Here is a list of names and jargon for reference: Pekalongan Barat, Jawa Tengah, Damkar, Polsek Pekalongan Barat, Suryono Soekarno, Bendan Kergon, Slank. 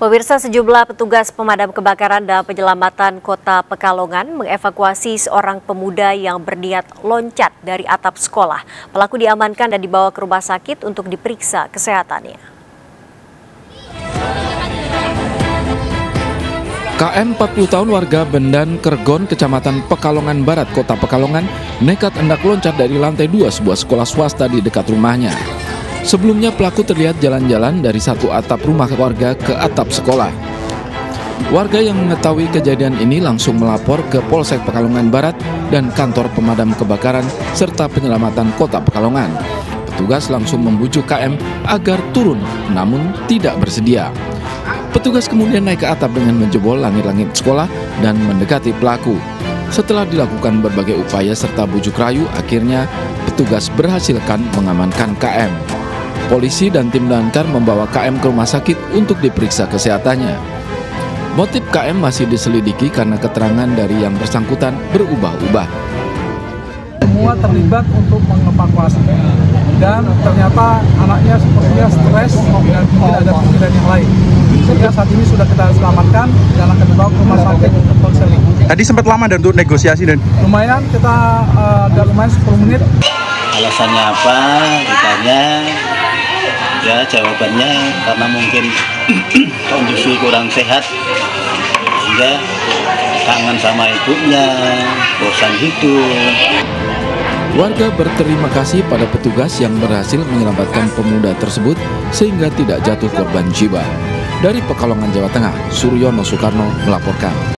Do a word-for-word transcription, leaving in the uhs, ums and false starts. Pemirsa, sejumlah petugas pemadam kebakaran dan penyelamatan kota Pekalongan mengevakuasi seorang pemuda yang berniat loncat dari atap sekolah. Pelaku diamankan dan dibawa ke rumah sakit untuk diperiksa kesehatannya. K M empat puluh tahun warga Bendan Kergon, Kecamatan Pekalongan Barat, Kota Pekalongan, nekat hendak loncat dari lantai dua sebuah sekolah swasta di dekat rumahnya. Sebelumnya pelaku terlihat jalan-jalan dari satu atap rumah warga ke atap sekolah. Warga yang mengetahui kejadian ini langsung melapor ke Polsek Pekalongan Barat dan kantor pemadam kebakaran serta penyelamatan kota Pekalongan. Petugas langsung membujuk K M agar turun, namun tidak bersedia. Petugas kemudian naik ke atap dengan menjebol langit-langit sekolah dan mendekati pelaku. Setelah dilakukan berbagai upaya serta bujuk rayu, akhirnya petugas berhasilkan mengamankan K M. Polisi dan tim damkar membawa K M ke rumah sakit untuk diperiksa kesehatannya. Motif K M masih diselidiki karena keterangan dari yang bersangkutan berubah-ubah. Semua terlibat untuk mengevakuasi dan ternyata anaknya sepertinya stres dan mungkin ada kemungkinan yang lain. Sehingga saat ini sudah kita selamatkan dan akan dibawa ke rumah sakit untuk konseling. Tadi sempat lama dan untuk negosiasi dan lumayan kita ada uh, lumayan sepuluh menit. Alasannya apa? Ditanya. Ya, jawabannya karena mungkin kondisi kurang sehat, sehingga kangen sama ibunya, bosan hidup. Warga berterima kasih pada petugas yang berhasil menyelamatkan pemuda tersebut sehingga tidak jatuh korban jiwa. Dari Pekalongan, Jawa Tengah, Suryono Soekarno melaporkan.